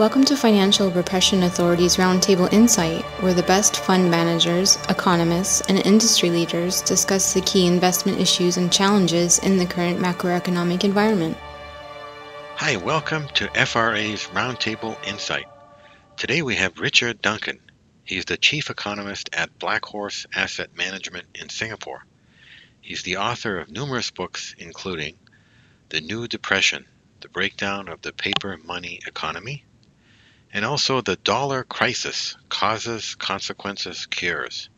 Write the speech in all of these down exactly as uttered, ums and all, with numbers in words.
Welcome to Financial Repression Authority's Roundtable Insight, where the best fund managers, economists, and industry leaders discuss the key investment issues and challenges in the current macroeconomic environment. Hi, welcome to F R A's Roundtable Insight. Today we have Richard Duncan. He's the chief economist at Black Horse Asset Management in Singapore. He's the author of numerous books, including The New Depression, The Breakdown of the Paper Money Economy, and also The Dollar Crisis, Causes, Consequences, Cures,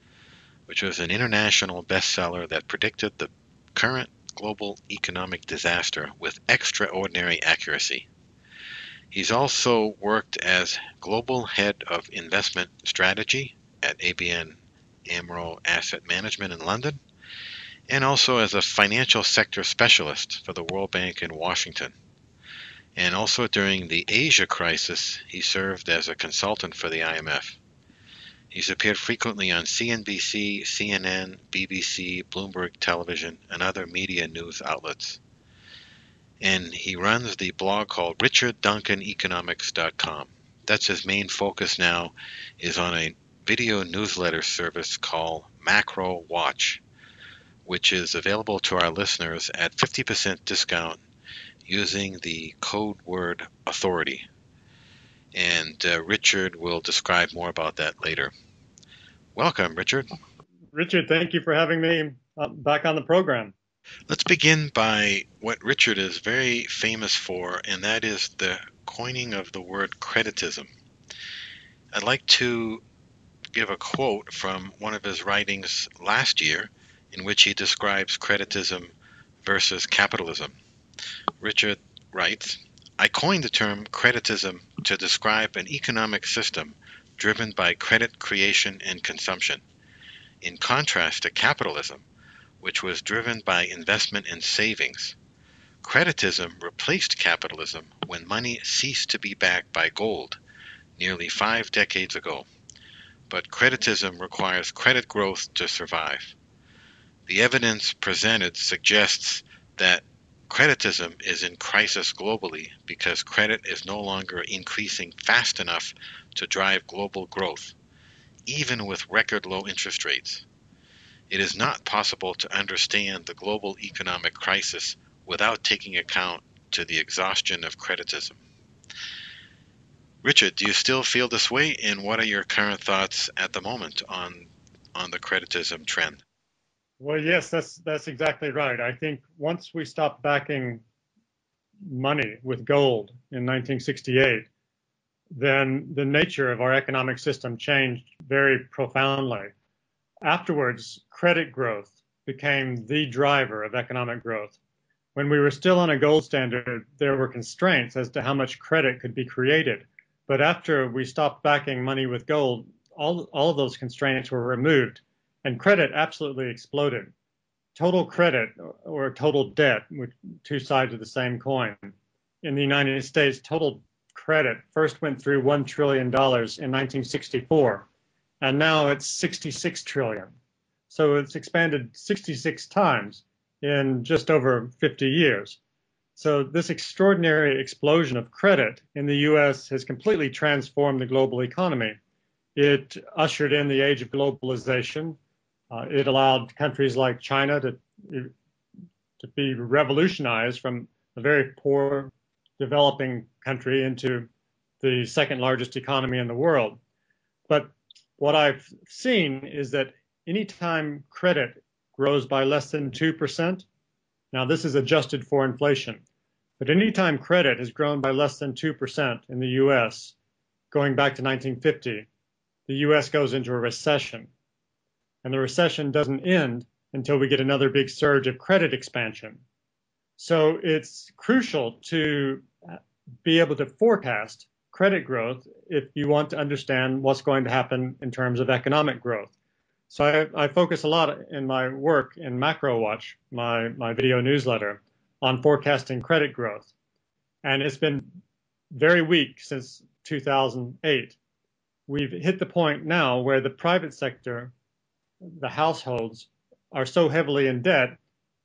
which was an international bestseller that predicted the current global economic disaster with extraordinary accuracy. He's also worked as global head of investment strategy at A B N AMRO Asset Management in London, and also as a financial sector specialist for the World Bank in Washington. And also during the Asia crisis, he served as a consultant for the I M F. He's appeared frequently on C N B C, C N N, B B C, Bloomberg Television, and other media news outlets. And he runs the blog called Richard Duncan Economics dot com. That's his main focus now, is on a video newsletter service called Macro Watch, which is available to our listeners at fifty percent discount using the code word authority. And uh, Richard will describe more about that later. Welcome, Richard. Richard, thank you for having me uh, back on the program. Let's begin by what Richard is very famous for, and that is the coining of the word creditism. I'd like to give a quote from one of his writings last year in which he describes creditism versus capitalism. Richard writes, "I coined the term creditism to describe an economic system driven by credit creation and consumption, in contrast to capitalism, which was driven by investment and savings. Creditism replaced capitalism when money ceased to be backed by gold nearly five decades ago, but creditism requires credit growth to survive. The evidence presented suggests that creditism is in crisis globally because credit is no longer increasing fast enough to drive global growth, even with record low interest rates. It is not possible to understand the global economic crisis without taking account to the exhaustion of creditism." Richard, do you still feel this way, and what are your current thoughts at the moment on, on the creditism trend? Well, yes, that's that's exactly right. I think once we stopped backing money with gold in nineteen sixty-eight, then the nature of our economic system changed very profoundly. Afterwards, credit growth became the driver of economic growth. When we were still on a gold standard, there were constraints as to how much credit could be created. But after we stopped backing money with gold, all, all of those constraints were removed. And credit absolutely exploded. Total credit, or total debt, which two sides of the same coin. In the United States, total credit first went through one trillion dollars in nineteen sixty-four, and now it's sixty-six trillion dollars. So it's expanded sixty-six times in just over fifty years. So this extraordinary explosion of credit in the U S has completely transformed the global economy. It ushered in the age of globalization. Uh, it allowed countries like China to, to be revolutionized from a very poor developing country into the second largest economy in the world. But what I've seen is that anytime credit grows by less than two percent, now this is adjusted for inflation, but anytime credit has grown by less than two percent in the U S, going back to nineteen fifty, the U S goes into a recession. And the recession doesn't end until we get another big surge of credit expansion. So it's crucial to be able to forecast credit growth if you want to understand what's going to happen in terms of economic growth. So I, I focus a lot in my work in Macro Watch, my, my video newsletter, on forecasting credit growth. And it's been very weak since two thousand eight. We've hit the point now where the private sector, the households, are so heavily in debt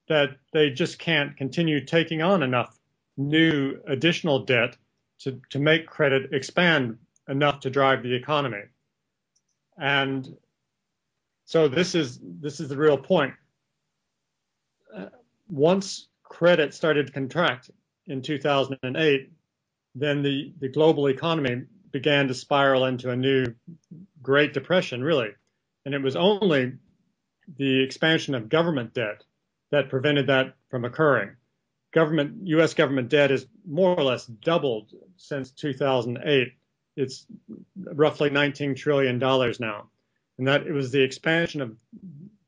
that they just can't continue taking on enough new additional debt to, to make credit expand enough to drive the economy. And so this is, this is the real point. Once credit started to contract in two thousand eight, then the, the global economy began to spiral into a new Great Depression, really. And it was only the expansion of government debt that prevented that from occurring. Government, U S government debt is more or less doubled since two thousand eight. It's roughly nineteen trillion dollars now. And that it was the expansion of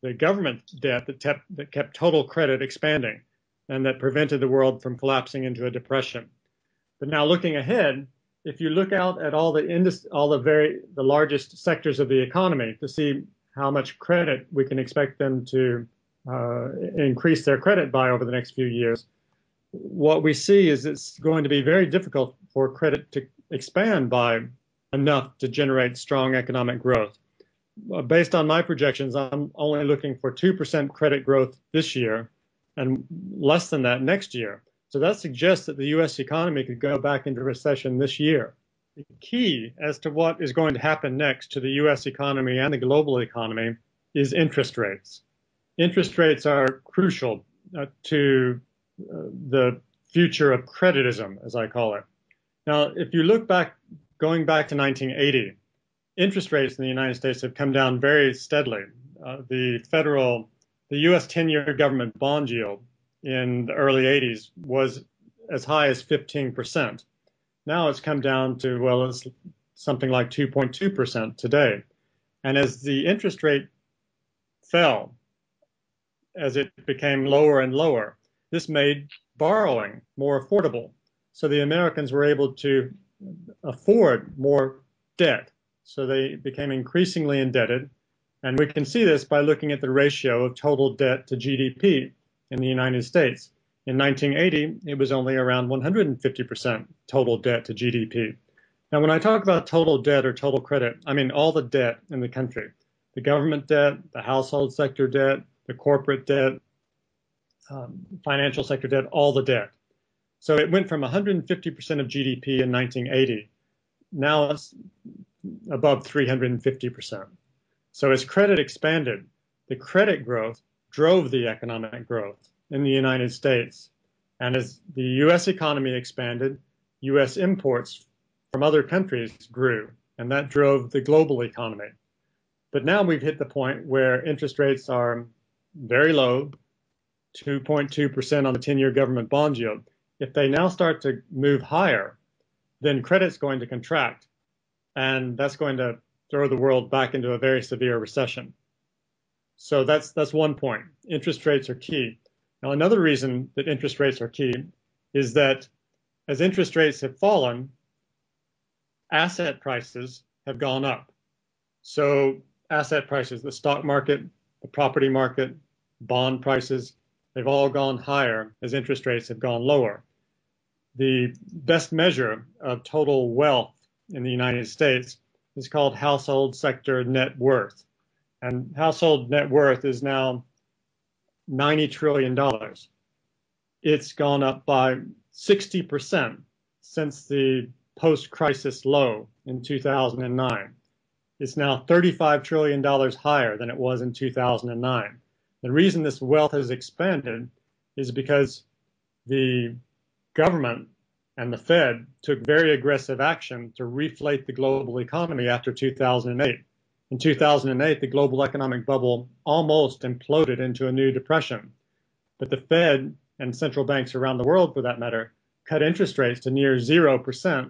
the government debt that kept, that kept total credit expanding and that prevented the world from collapsing into a depression. But now looking ahead, if you look out at all the industry, all the very the largest sectors of the economy to see how much credit we can expect them to uh, increase their credit by over the next few years, what we see is it's going to be very difficult for credit to expand by enough to generate strong economic growth. Based on my projections, I'm only looking for two percent credit growth this year and less than that next year. So that suggests that the U S economy could go back into recession this year. The key as to what is going to happen next to the U S economy and the global economy is interest rates. Interest rates are crucial uh, to uh, the future of creditism, as I call it. Now, if you look back, going back to nineteen eighty, interest rates in the United States have come down very steadily. Uh, the federal, the U S ten-year government bond yield in the early eighties was as high as fifteen percent. Now it's come down to, well, it's something like two point two percent today. And as the interest rate fell, as it became lower and lower, this made borrowing more affordable. So the Americans were able to afford more debt. So they became increasingly indebted, and we can see this by looking at the ratio of total debt to G D P in the United States. In nineteen eighty, it was only around one hundred fifty percent total debt to G D P. Now, when I talk about total debt or total credit, I mean all the debt in the country, the government debt, the household sector debt, the corporate debt, um, financial sector debt, all the debt. So it went from one hundred fifty percent of G D P in nineteen eighty. Now it's above three hundred fifty percent. So as credit expanded, the credit growth drove the economic growth in the United States. And as the U S economy expanded, U S imports from other countries grew, and that drove the global economy. But now we've hit the point where interest rates are very low, two point two percent on the ten-year government bond yield. If they now start to move higher, then credit's going to contract. And that's going to throw the world back into a very severe recession. So that's that's one point. Interest rates are key. Now, another reason that interest rates are key is that as interest rates have fallen, asset prices have gone up. So asset prices, the stock market, the property market, bond prices, they've all gone higher as interest rates have gone lower. The best measure of total wealth in the United States is called household sector net worth. And household net worth is now ninety trillion dollars. It's gone up by sixty percent since the post-crisis low in two thousand nine. It's now thirty-five trillion dollars higher than it was in two thousand nine. The reason this wealth has expanded is because the government and the Fed took very aggressive action to reflate the global economy after two thousand eight. In two thousand eight, the global economic bubble almost imploded into a new depression. But the Fed and central banks around the world, for that matter, cut interest rates to near zero percent.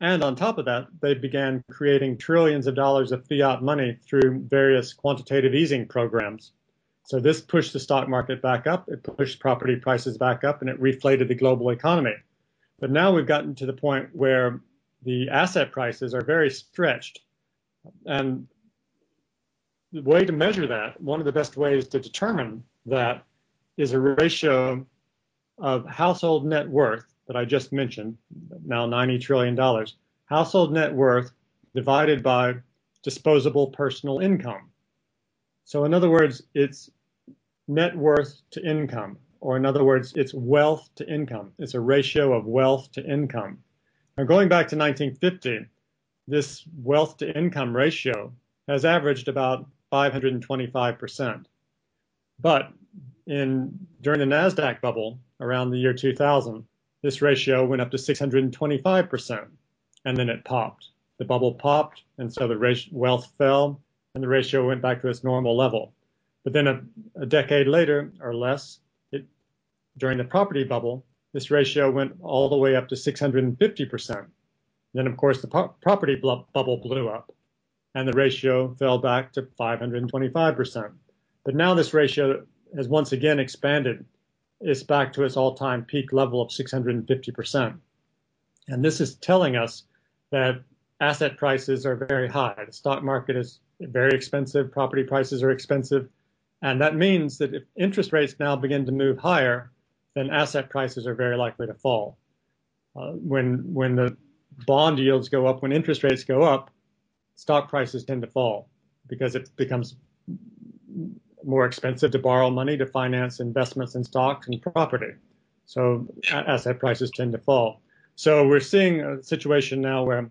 And on top of that, they began creating trillions of dollars of fiat money through various quantitative easing programs. So this pushed the stock market back up, it pushed property prices back up, and it reflated the global economy. But now we've gotten to the point where the asset prices are very stretched. And the way to measure that, one of the best ways to determine that, is a ratio of household net worth that I just mentioned, now ninety trillion dollars, household net worth divided by disposable personal income. So in other words, it's net worth to income. Or in other words, it's wealth to income. It's a ratio of wealth to income. Now, going back to nineteen fifty, this wealth-to-income ratio has averaged about five hundred twenty-five percent. But in during the NASDAQ bubble around the year two thousand, this ratio went up to six hundred twenty-five percent, and then it popped. The bubble popped, and so the wealth fell, and the ratio went back to its normal level. But then a, a decade later or less, it, during the property bubble, this ratio went all the way up to six hundred fifty percent. Then, of course, the pro property bu bubble blew up, and the ratio fell back to five hundred twenty-five percent. But now this ratio has once again expanded. It's back to its all-time peak level of six hundred fifty percent. And this is telling us that asset prices are very high. The stock market is very expensive. Property prices are expensive. And that means that if interest rates now begin to move higher, then asset prices are very likely to fall. Uh, when, when the bond yields go up, when interest rates go up, stock prices tend to fall because it becomes more expensive to borrow money to finance investments in stocks and property. So asset prices tend to fall. So we're seeing a situation now where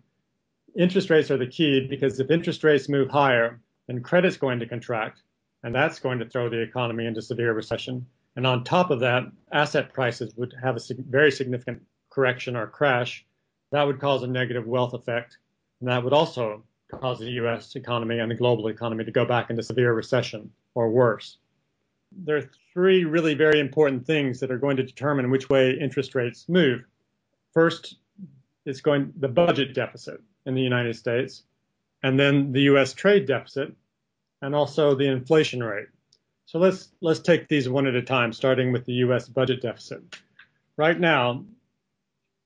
interest rates are the key, because if interest rates move higher, then credit's going to contract, and that's going to throw the economy into severe recession. And on top of that, asset prices would have a very significant correction or crash. That would cause a negative wealth effect, and that would also cause the U S economy and the global economy to go back into severe recession or worse. There are three really very important things that are going to determine which way interest rates move. First, it's going the budget deficit in the United States, and then the U S trade deficit, and also the inflation rate. So let's let's take these one at a time, starting with the U S budget deficit. Right now,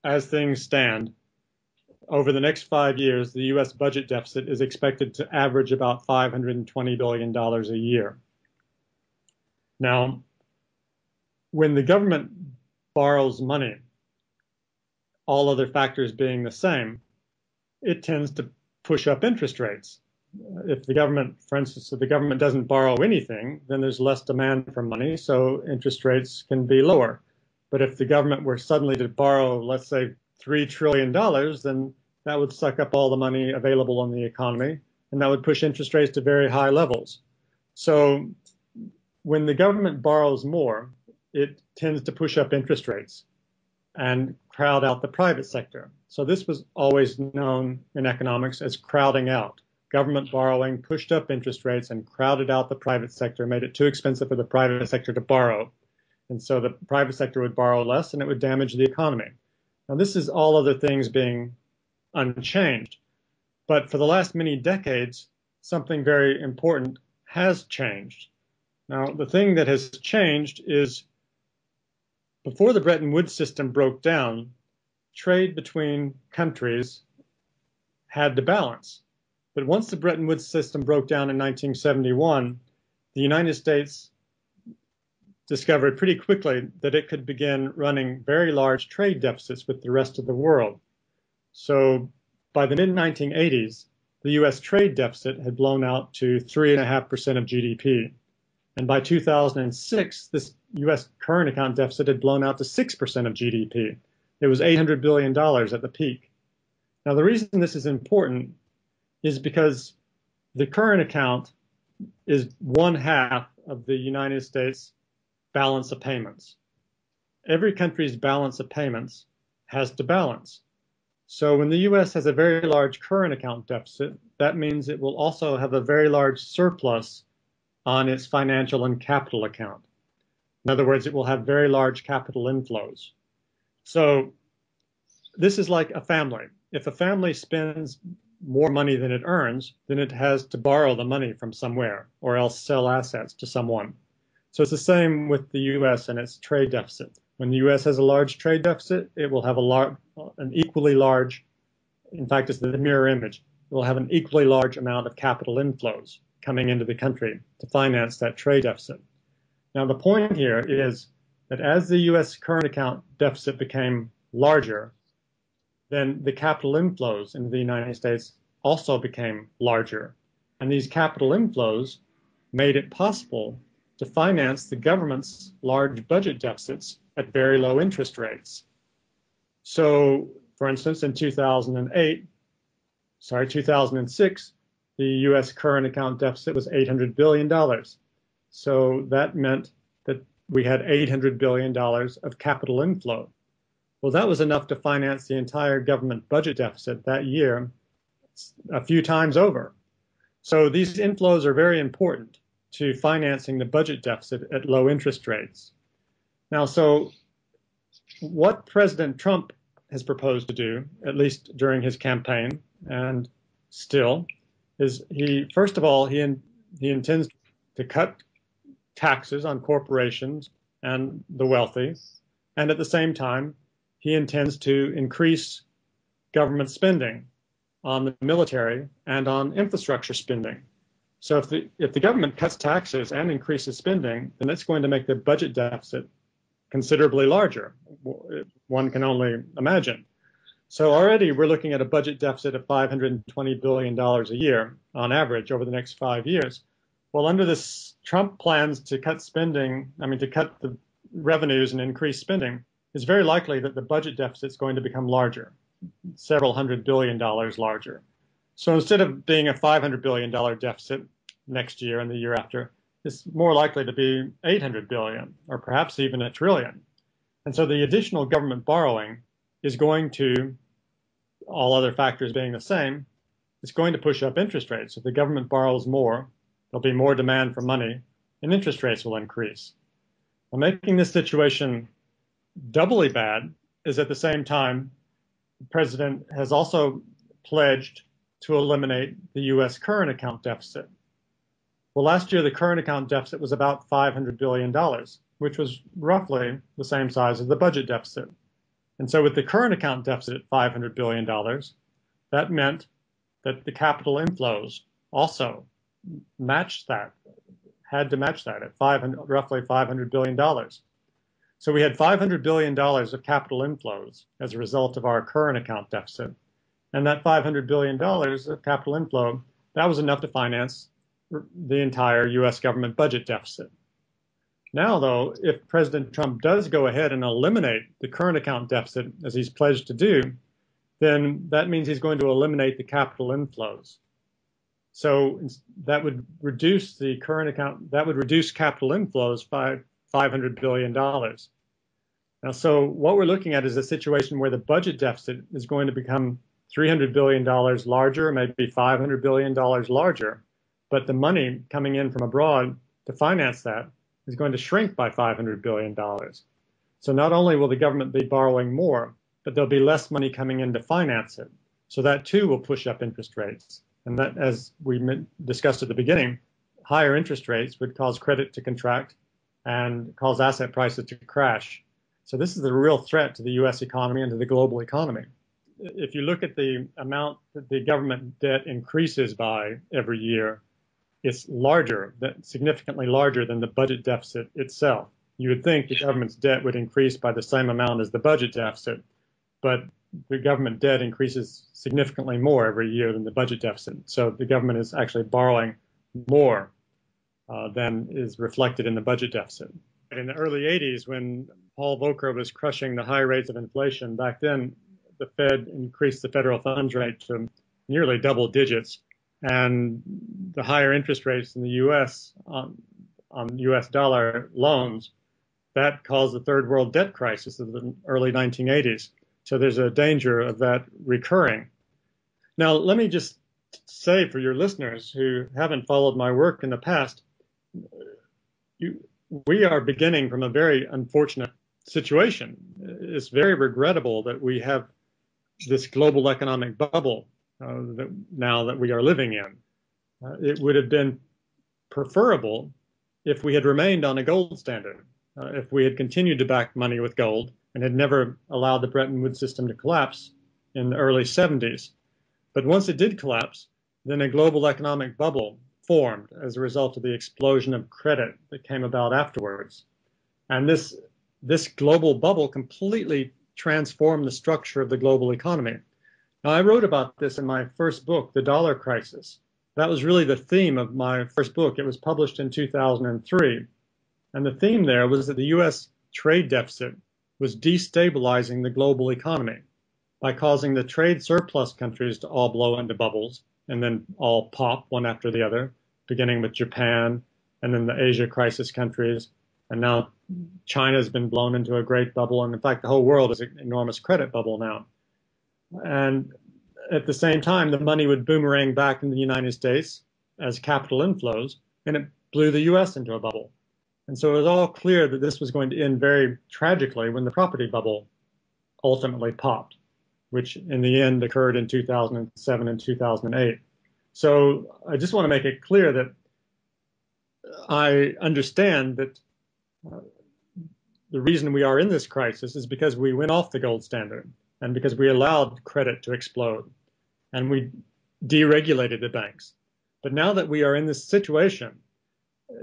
as things stand, over the next five years, the U S budget deficit is expected to average about five hundred twenty billion dollars a year. Now, when the government borrows money, all other factors being the same, it tends to push up interest rates. If the government, for instance, if the government doesn't borrow anything, then there's less demand for money, so interest rates can be lower. But if the government were suddenly to borrow, let's say, three trillion dollars, then that would suck up all the money available in the economy, and that would push interest rates to very high levels. So when the government borrows more, it tends to push up interest rates and crowd out the private sector. So this was always known in economics as crowding out. Government borrowing pushed up interest rates and crowded out the private sector, made it too expensive for the private sector to borrow. And so the private sector would borrow less, and it would damage the economy. Now, this is all other things being unchanged. But for the last many decades, something very important has changed. Now, the thing that has changed is before the Bretton Woods system broke down, trade between countries had to balance. But once the Bretton Woods system broke down in nineteen seventy-one, the United States discovered pretty quickly that it could begin running very large trade deficits with the rest of the world. So by the mid nineteen eighties, the U S trade deficit had blown out to three point five percent of G D P. And by two thousand six, this U S current account deficit had blown out to six percent of G D P. It was eight hundred billion dollars at the peak. Now, the reason this is important is because the current account is one half of the United States' balance of payments. Every country's balance of payments has to balance. So when the U S has a very large current account deficit, that means it will also have a very large surplus on its financial and capital account. In other words, it will have very large capital inflows. So this is like a family. If a family spends more money than it earns, then it has to borrow the money from somewhere or else sell assets to someone. So it's the same with the U S and its trade deficit. When the U S has a large trade deficit, it will have a large, an equally large, in fact, it's the mirror image, it will have an equally large amount of capital inflows coming into the country to finance that trade deficit. Now, the point here is that as the U S current account deficit became larger, then the capital inflows into the United States also became larger. And these capital inflows made it possible to finance the government's large budget deficits at very low interest rates. So For instance, in two thousand eight, sorry, two thousand six, the U S current account deficit was eight hundred billion dollars. So that meant that we had eight hundred billion dollars of capital inflow. Well, that was enough to finance the entire government budget deficit that year a few times over. So these inflows are very important to financing the budget deficit at low interest rates. Now, so what President Trump has proposed to do, at least during his campaign and still, is he, first of all, he, in, he intends to cut taxes on corporations and the wealthy, and at the same time, he intends to increase government spending on the military and on infrastructure spending. So if the, if the government cuts taxes and increases spending, then it's going to make the budget deficit considerably larger. One can only imagine. So already we're looking at a budget deficit of five hundred twenty billion dollars a year on average over the next five years. Well, under this Trump plans to cut spending, I mean, to cut the revenues and increase spending, it's very likely that the budget deficit is going to become larger, several hundred billion dollars larger. So instead of being a five hundred billion dollars deficit next year and the year after, it's more likely to be eight hundred billion dollars or perhaps even a trillion. And so the additional government borrowing is going to, all other factors being the same, it's going to push up interest rates. If the government borrows more, there'll be more demand for money and interest rates will increase. Well, making this situation doubly bad is at the same time, the president has also pledged to eliminate the U S current account deficit. Well, last year, the current account deficit was about five hundred billion dollars, which was roughly the same size as the budget deficit. And so with the current account deficit at five hundred billion dollars, that meant that the capital inflows also matched that, had to match that at five hundred, roughly five hundred billion dollars. So we had five hundred billion dollars of capital inflows as a result of our current account deficit. And that five hundred billion dollars of capital inflow, that was enough to finance the entire U S government budget deficit. Now, though, if President Trump does go ahead and eliminate the current account deficit, as he's pledged to do, then that means he's going to eliminate the capital inflows. So that would reduce the current account, that would reduce capital inflows by five hundred billion dollars. Now, so what we're looking at is a situation where the budget deficit is going to become three hundred billion dollars larger, maybe five hundred billion dollars larger, but the money coming in from abroad to finance that is going to shrink by five hundred billion dollars. So not only will the government be borrowing more, but there'll be less money coming in to finance it. So that too will push up interest rates. And that, as we discussed at the beginning, higher interest rates would cause credit to contract and cause asset prices to crash. So this is the real threat to the U S economy and to the global economy. If you look at the amount that the government debt increases by every year, it's larger, significantly larger than the budget deficit itself. You would think the government's debt would increase by the same amount as the budget deficit, but the government debt increases significantly more every year than the budget deficit. So the government is actually borrowing more Uh, than is reflected in the budget deficit. In the early eighties, when Paul Volcker was crushing the high rates of inflation, back then the Fed increased the federal funds rate to nearly double digits. And the higher interest rates in the U S on, on U S dollar loans, that caused the third world debt crisis of the early nineteen eighties. So there's a danger of that recurring. Now, let me just say for your listeners who haven't followed my work in the past, You, we are beginning from a very unfortunate situation. It's very regrettable that we have this global economic bubble uh, that now that we are living in. Uh, it would have been preferable if we had remained on a gold standard, uh, if we had continued to back money with gold and had never allowed the Bretton Woods system to collapse in the early seventies. But once it did collapse, then a global economic bubble formed as a result of the explosion of credit that came about afterwards. And this, this global bubble completely transformed the structure of the global economy. Now, I wrote about this in my first book, The Dollar Crisis. That was really the theme of my first book. It was published in two thousand three. And the theme there was that the U S trade deficit was destabilizing the global economy. by causing the trade surplus countries to all blow into bubbles and then all pop one after the other, beginning with Japan and then the Asia crisis countries. And now China's been blown into a great bubble. And in fact, the whole world is an enormous credit bubble now. And at the same time, the money would boomerang back into the United States as capital inflows, and it blew the U S into a bubble. And so it was all clear that this was going to end very tragically when the property bubble ultimately popped, which in the end occurred in two thousand seven and two thousand eight. So I just want to make it clear that I understand that uh, the reason we are in this crisis is because we went off the gold standard and because we allowed credit to explode and we deregulated the banks. But now that we are in this situation,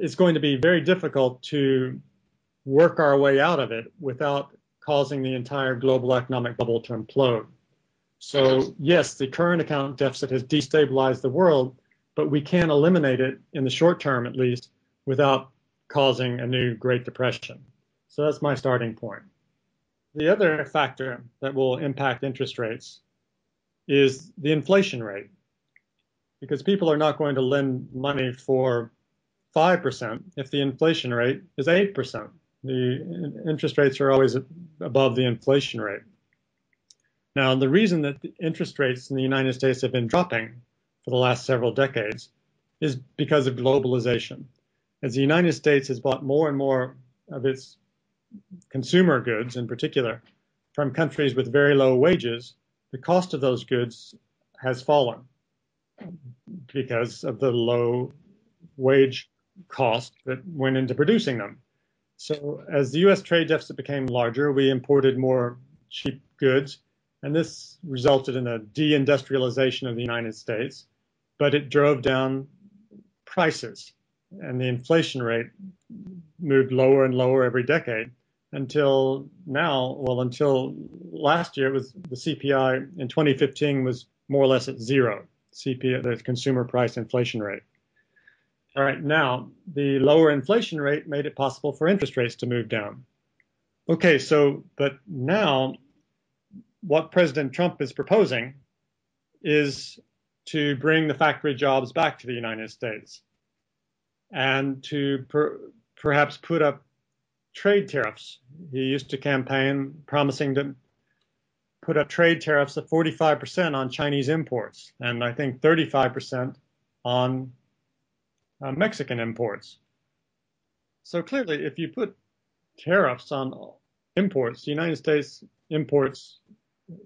it's going to be very difficult to work our way out of it without causing the entire global economic bubble to implode. So yes, the current account deficit has destabilized the world, but we can't eliminate it in the short term, at least, without causing a new Great Depression. So that's my starting point. The other factor that will impact interest rates is the inflation rate, because people are not going to lend money for five percent if the inflation rate is eight percent. The interest rates are always above the inflation rate. Now, the reason that the interest rates in the United States have been dropping for the last several decades is because of globalization. As the United States has bought more and more of its consumer goods, in particular, from countries with very low wages, the cost of those goods has fallen because of the low wage cost that went into producing them. So as the U S trade deficit became larger, we imported more cheap goods, and this resulted in a deindustrialization of the United States, but it drove down prices, and the inflation rate moved lower and lower every decade until now, well, until last year, it was the C P I in twenty fifteen was more or less at zero, C P I, the consumer price inflation rate. All right, now, the lower inflation rate made it possible for interest rates to move down. Okay, so, but now, what President Trump is proposing is to bring the factory jobs back to the United States and to per, perhaps put up trade tariffs. He used to campaign promising to put up trade tariffs of forty-five percent on Chinese imports, and I think thirty-five percent on Uh, Mexican imports. So clearly, if you put tariffs on imports, the United States imports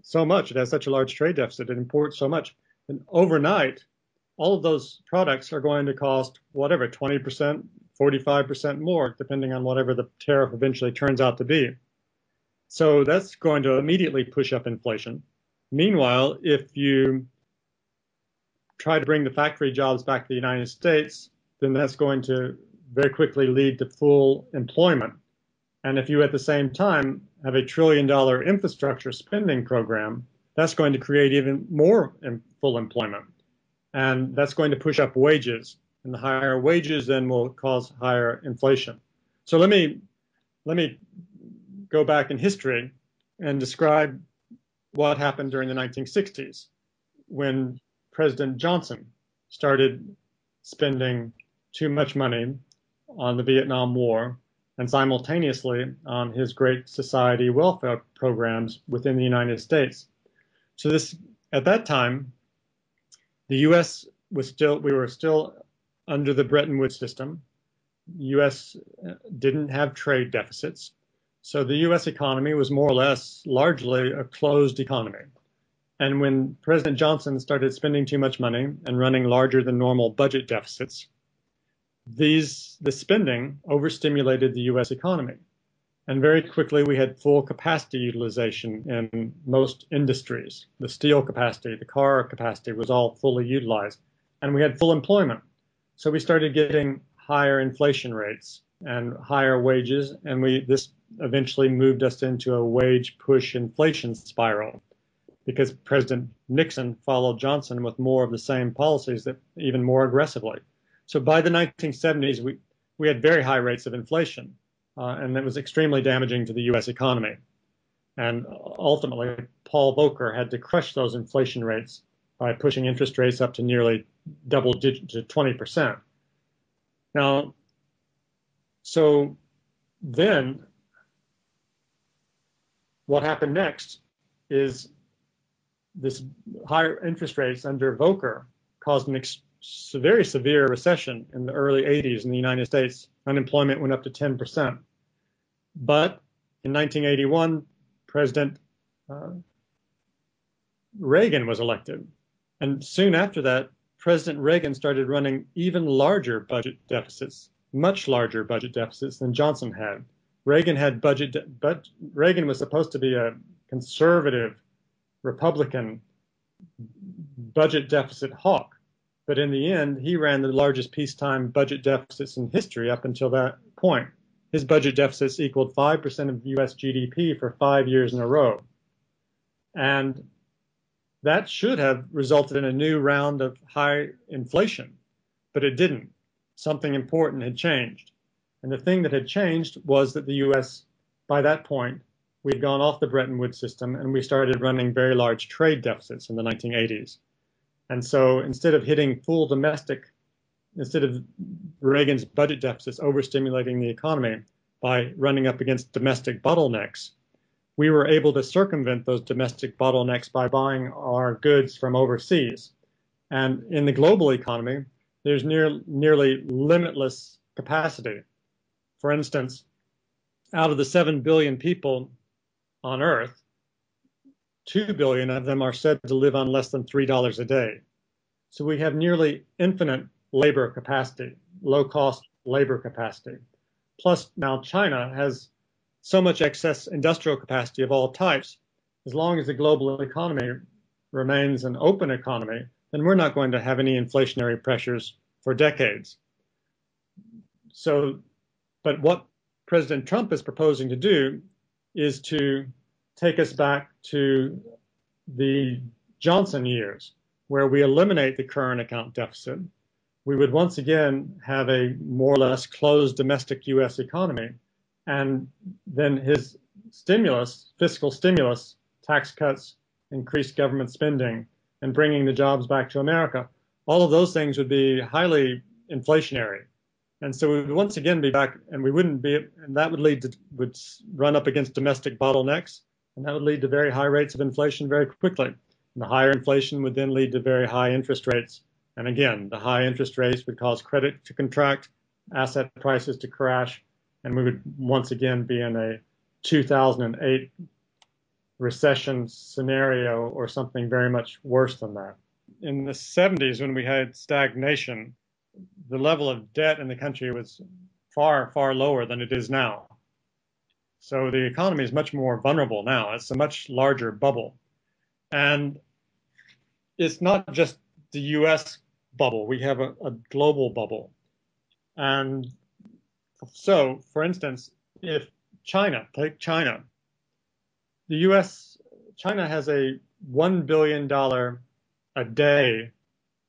so much, it has such a large trade deficit, it imports so much, and overnight, all of those products are going to cost whatever, twenty percent, forty-five percent more, depending on whatever the tariff eventually turns out to be. So that's going to immediately push up inflation. Meanwhile, if you try to bring the factory jobs back to the United States, then that's going to very quickly lead to full employment. And if you at the same time have a trillion dollar infrastructure spending program, that's going to create even more full employment. And that's going to push up wages, and the higher wages then will cause higher inflation. So let me, let me go back in history and describe what happened during the nineteen sixties when President Johnson started spending too much money on the Vietnam War and simultaneously on his Great Society welfare programs within the United States. So this, at that time, the U S was still, we were still under the Bretton Woods system. The U S didn't have trade deficits. So the U S economy was more or less largely a closed economy. And when President Johnson started spending too much money and running larger than normal budget deficits, these, the spending overstimulated the U S economy. And very quickly, we had full capacity utilization in most industries. The steel capacity, the car capacity was all fully utilized. And we had full employment. So we started getting higher inflation rates and higher wages. And we, this eventually moved us into a wage push inflation spiral, because President Nixon followed Johnson with more of the same policies, that even more aggressively. So by the nineteen seventies, we, we had very high rates of inflation, uh, and that was extremely damaging to the U S economy. And ultimately, Paul Volcker had to crush those inflation rates by pushing interest rates up to nearly double digit to twenty percent. Now, so then what happened next is this higher interest rates under Volcker caused a ex very severe recession in the early eighties in the United States. Unemployment went up to ten percent. But in nineteen eighty-one, President uh, Reagan was elected. And soon after that, President Reagan started running even larger budget deficits, much larger budget deficits than Johnson had. Reagan had budget, but Reagan was supposed to be a conservative Republican budget deficit hawk. But in the end, he ran the largest peacetime budget deficits in history up until that point. His budget deficits equaled five percent of U S G D P for five years in a row. And that should have resulted in a new round of high inflation, but it didn't. Something important had changed. And the thing that had changed was that the U S, by that point, we'd gone off the Bretton Woods system and we started running very large trade deficits in the nineteen eighties. And so instead of hitting full domestic, instead of Reagan's budget deficits overstimulating the economy by running up against domestic bottlenecks, we were able to circumvent those domestic bottlenecks by buying our goods from overseas. And in the global economy, there's near, nearly limitless capacity. For instance, out of the seven billion people on Earth, two billion of them are said to live on less than three dollars a day. So we have nearly infinite labor capacity, low-cost labor capacity. Plus, now China has so much excess industrial capacity of all types. As long as the global economy remains an open economy, then we're not going to have any inflationary pressures for decades. So, but what President Trump is proposing to do is to take us back to the Johnson years, where we eliminate the current account deficit. We would once again have a more or less closed domestic U S economy. And then his stimulus, fiscal stimulus, tax cuts, increased government spending, and bringing the jobs back to America, all of those things would be highly inflationary. And so we would once again be back, and we wouldn't be, and that would lead to, would run up against domestic bottlenecks, and that would lead to very high rates of inflation very quickly. And the higher inflation would then lead to very high interest rates. And again, the high interest rates would cause credit to contract, asset prices to crash, and we would once again be in a two thousand eight recession scenario or something very much worse than that. In the seventies, when we had stagnation, the level of debt in the country was far, far lower than it is now. So the economy is much more vulnerable now. It's a much larger bubble. And it's not just the U S bubble. We have a, a global bubble. And so, for instance, if China, take China, the U S, China has a one billion dollars a day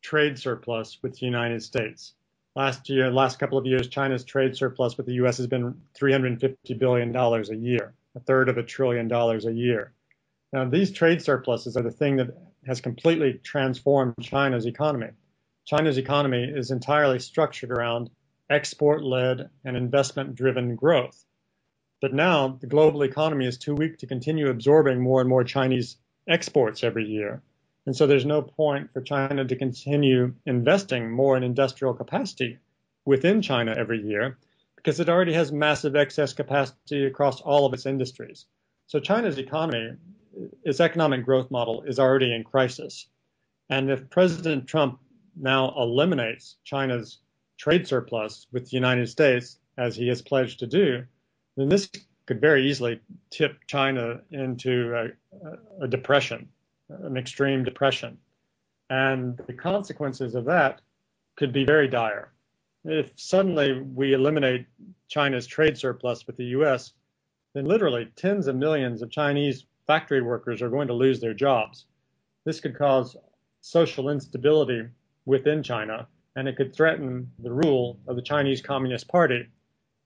trade surplus with the United States. Last year, last couple of years, China's trade surplus with the U S has been three hundred fifty billion dollars a year, a third of a trillion dollars a year. Now, these trade surpluses are the thing that has completely transformed China's economy. China's economy is entirely structured around export-led and investment-driven growth. But now the global economy is too weak to continue absorbing more and more Chinese exports every year. And so there's no point for China to continue investing more in industrial capacity within China every year, because it already has massive excess capacity across all of its industries. So China's economy, its economic growth model, is already in crisis. And if President Trump now eliminates China's trade surplus with the United States, as he has pledged to do, then this could very easily tip China into a, a depression, an extreme depression. And the consequences of that could be very dire. If suddenly we eliminate China's trade surplus with the U S, then literally tens of millions of Chinese factory workers are going to lose their jobs. This could cause social instability within China, and it could threaten the rule of the Chinese Communist Party.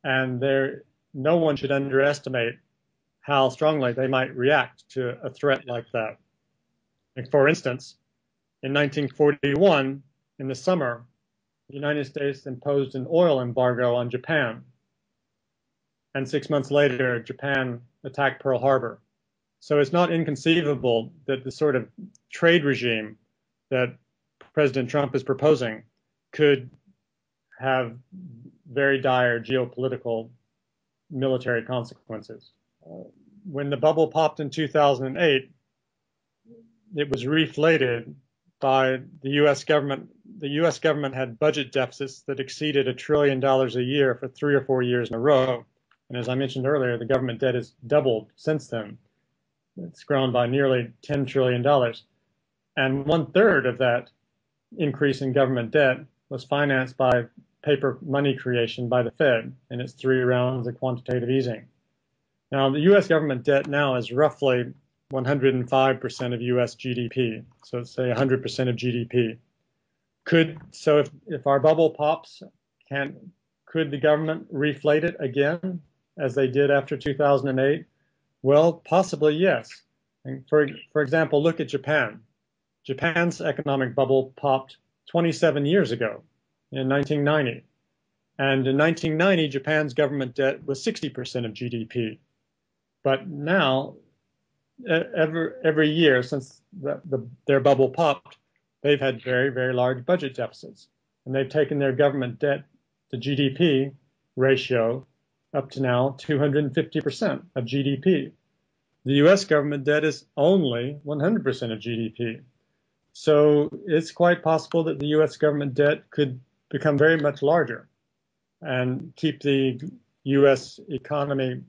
And there, no one should underestimate how strongly they might react to a threat like that. Like, for instance, in nineteen forty-one, in the summer, the United States imposed an oil embargo on Japan. And six months later, Japan attacked Pearl Harbor. So it's not inconceivable that the sort of trade regime that President Trump is proposing could have very dire geopolitical military consequences. When the bubble popped in two thousand eight, it was reflated by the U S government. The U S government had budget deficits that exceeded a trillion dollars a year for three or four years in a row. And as I mentioned earlier, the government debt has doubled since then. It's grown by nearly ten trillion dollars. And one third of that increase in government debt was financed by paper money creation by the Fed in its three rounds of quantitative easing. Now, the U S government debt now is roughly one hundred five percent of U S G D P. So let's say one hundred percent of G D P. Could, so if, if our bubble pops, can, could the government reflate it again, as they did after two thousand eight? Well, possibly yes. And for, for example, look at Japan. Japan's economic bubble popped twenty-seven years ago in nineteen ninety. And in nineteen ninety, Japan's government debt was sixty percent of G D P. But now, every, every year since the, the, their bubble popped, they've had very, very large budget deficits. And they've taken their government debt to G D P ratio up to now two hundred fifty percent of G D P. The U S government debt is only one hundred percent of G D P. So it's quite possible that the U S government debt could become very much larger and keep the U S economy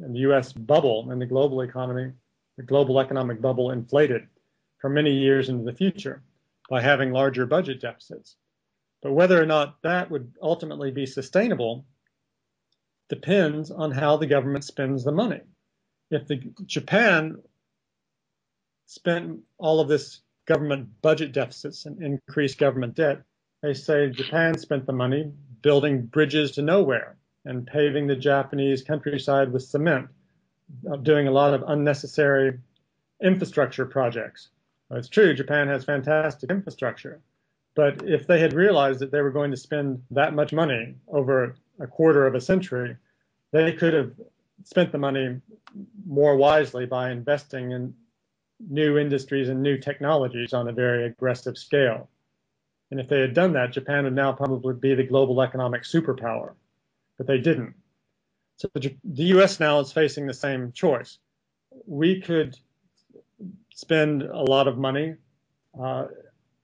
and the U S bubble and the global economy, the global economic bubble, inflated for many years into the future by having larger budget deficits. But whether or not that would ultimately be sustainable depends on how the government spends the money. If the, Japan spent all of this government budget deficits and increased government debt, they say Japan spent the money building bridges to nowhere and paving the Japanese countryside with cement, doing a lot of unnecessary infrastructure projects. Well, it's true, Japan has fantastic infrastructure, but if they had realized that they were going to spend that much money over a quarter of a century, they could have spent the money more wisely by investing in new industries and new technologies on a very aggressive scale. And if they had done that, Japan would now probably be the global economic superpower, but they didn't. So the U S now is facing the same choice. We could spend a lot of money uh,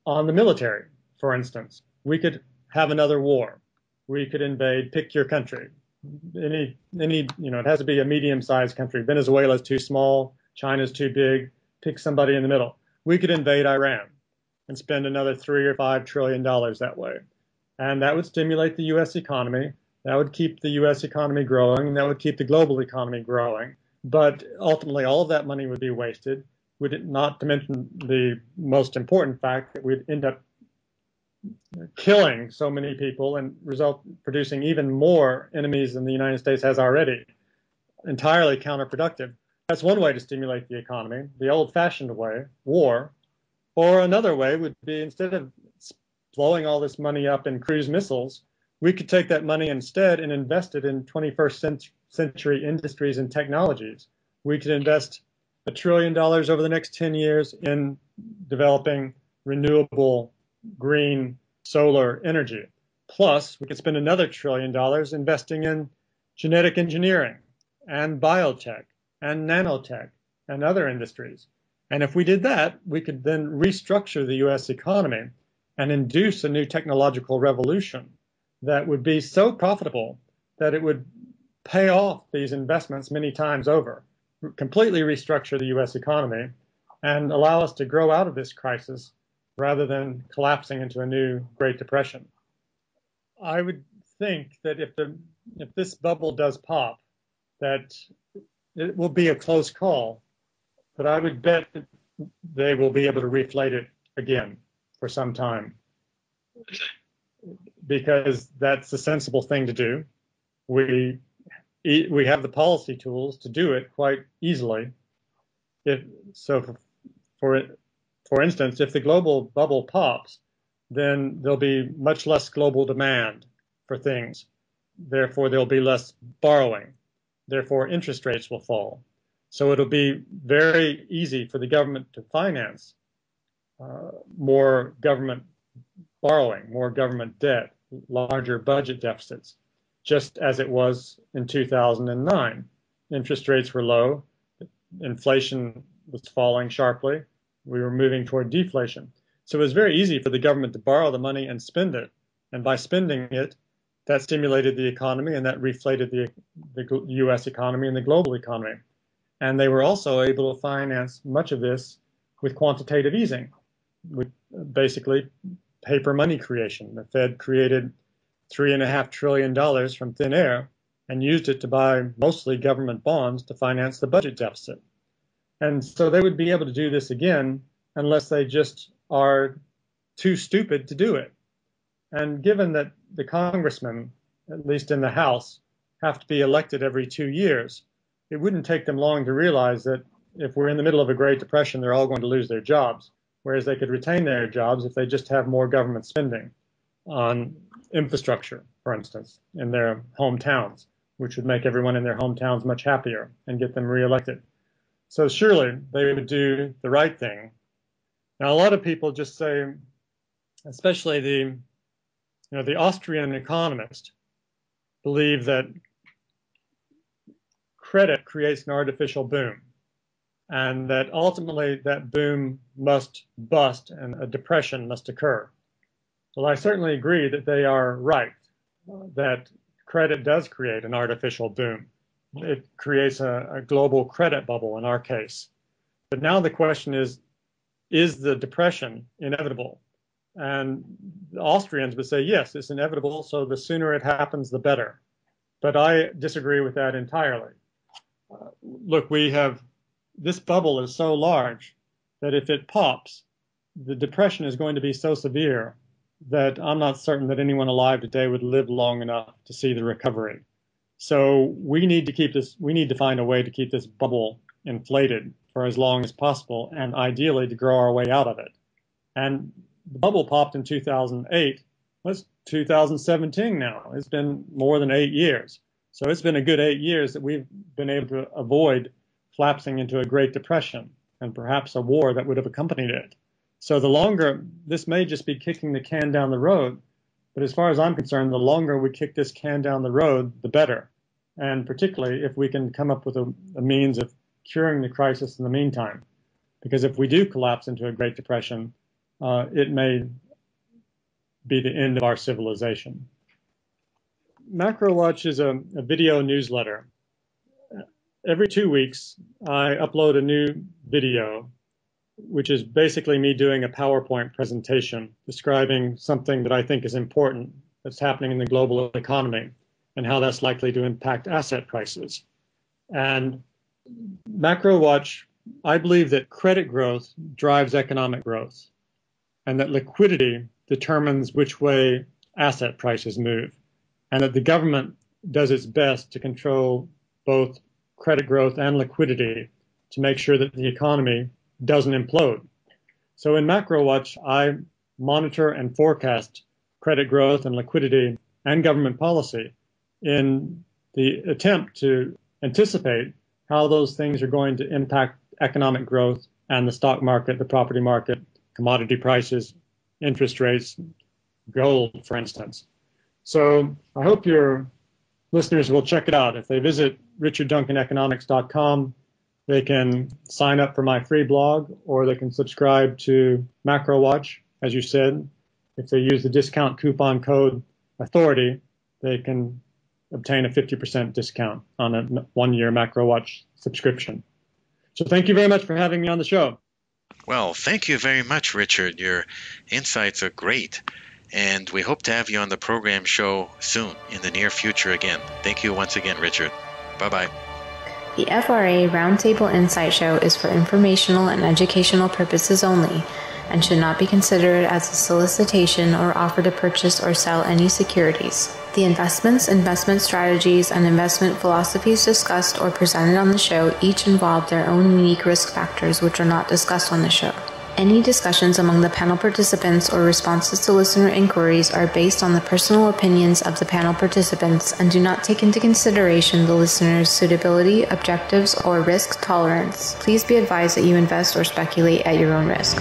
on the military, for instance. We could have another war. We could invade, pick your country. Any, any, you know, it has to be a medium-sized country. Venezuela is too small. China is too big. Pick somebody in the middle. We could invade Iran and spend another three or five trillion dollars that way. And that would stimulate the U S economy. That would keep the U S economy growing. That would keep the global economy growing. But ultimately, all of that money would be wasted. Would it not to mention the most important fact that we'd end up killing so many people and result producing even more enemies than the United States has already. Entirely counterproductive. That's one way to stimulate the economy, the old-fashioned way, war. Or another way would be, instead of blowing all this money up in cruise missiles, we could take that money instead and invest it in twenty-first century industries and technologies. We could invest a trillion dollars over the next ten years in developing renewable, green, solar energy. Plus, we could spend another trillion dollars investing in genetic engineering and biotech and nanotech and other industries. And if we did that, we could then restructure the U S economy and induce a new technological revolution that would be so profitable that it would pay off these investments many times over, completely restructure the U S economy, and allow us to grow out of this crisis rather than collapsing into a new Great Depression. I would think that if, the, if this bubble does pop, that it will be a close call, but I would bet that they will be able to reflate it again for some time, because that's the sensible thing to do. We e we have the policy tools to do it quite easily. If, so for, for, for instance, if the global bubble pops, then there'll be much less global demand for things. Therefore, there'll be less borrowing. Therefore, interest rates will fall. So it'll be very easy for the government to finance uh, more government borrowing, more government debt, larger budget deficits, just as it was in two thousand nine. Interest rates were low. Inflation was falling sharply. We were moving toward deflation. So it was very easy for the government to borrow the money and spend it. And by spending it, that stimulated the economy, and that reflated the, the U S economy and the global economy. And they were also able to finance much of this with quantitative easing, with basically paper money creation. The Fed created three and a half trillion dollars from thin air and used it to buy mostly government bonds to finance the budget deficit. And so they would be able to do this again unless they just are too stupid to do it. And given that the congressmen, at least in the House, have to be elected every two years, it wouldn't take them long to realize that if we're in the middle of a Great Depression, they're all going to lose their jobs, whereas they could retain their jobs if they just have more government spending on infrastructure, for instance, in their hometowns, which would make everyone in their hometowns much happier and get them reelected. So surely they would do the right thing. Now, a lot of people just say, especially the You know, the Austrian economist believed that credit creates an artificial boom, and that ultimately that boom must bust and a depression must occur. Well, I certainly agree that they are right, that credit does create an artificial boom. It creates a, a global credit bubble in our case. But now the question is, is the depression inevitable? And the Austrians would say, yes, it's inevitable, so the sooner it happens, the better. But I disagree with that entirely. Uh, look, we have, this bubble is so large that if it pops, the depression is going to be so severe that I'm not certain that anyone alive today would live long enough to see the recovery. So we need to keep this, we need to find a way to keep this bubble inflated for as long as possible, and ideally to grow our way out of it. And the bubble popped in two thousand eight. That's two thousand seventeen now. It's been more than eight years. So it's been a good eight years that we've been able to avoid collapsing into a Great Depression and perhaps a war that would have accompanied it. So the longer, this may just be kicking the can down the road, but as far as I'm concerned, the longer we kick this can down the road, the better. And particularly if we can come up with a, a means of curing the crisis in the meantime. Because if we do collapse into a Great Depression, Uh, it may be the end of our civilization. Macro Watch is a, a video newsletter. Every two weeks, I upload a new video, which is basically me doing a PowerPoint presentation describing something that I think is important that's happening in the global economy and how that's likely to impact asset prices. And Macro Watch, I believe that credit growth drives economic growth, and that liquidity determines which way asset prices move, and that the government does its best to control both credit growth and liquidity to make sure that the economy doesn't implode. So in Macro Watch, I monitor and forecast credit growth and liquidity and government policy in the attempt to anticipate how those things are going to impact economic growth and the stock market, the property market, commodity prices, interest rates, gold, for instance. So I hope your listeners will check it out. If they visit Richard Duncan Economics dot com, they can sign up for my free blog, or they can subscribe to Macro Watch, as you said. If they use the discount coupon code authority, they can obtain a fifty percent discount on a one-year Macro Watch subscription. So thank you very much for having me on the show. Well, thank you very much, Richard. Your insights are great, and we hope to have you on the program show soon in the near future again. Thank you once again, Richard. Bye-bye. The F R A Roundtable Insight Show is for informational and educational purposes only and should not be considered as a solicitation or offer to purchase or sell any securities. The investments, investment strategies, and investment philosophies discussed or presented on the show each involve their own unique risk factors which are not discussed on the show. Any discussions among the panel participants or responses to listener inquiries are based on the personal opinions of the panel participants and do not take into consideration the listener's suitability, objectives, or risk tolerance. Please be advised that you invest or speculate at your own risk.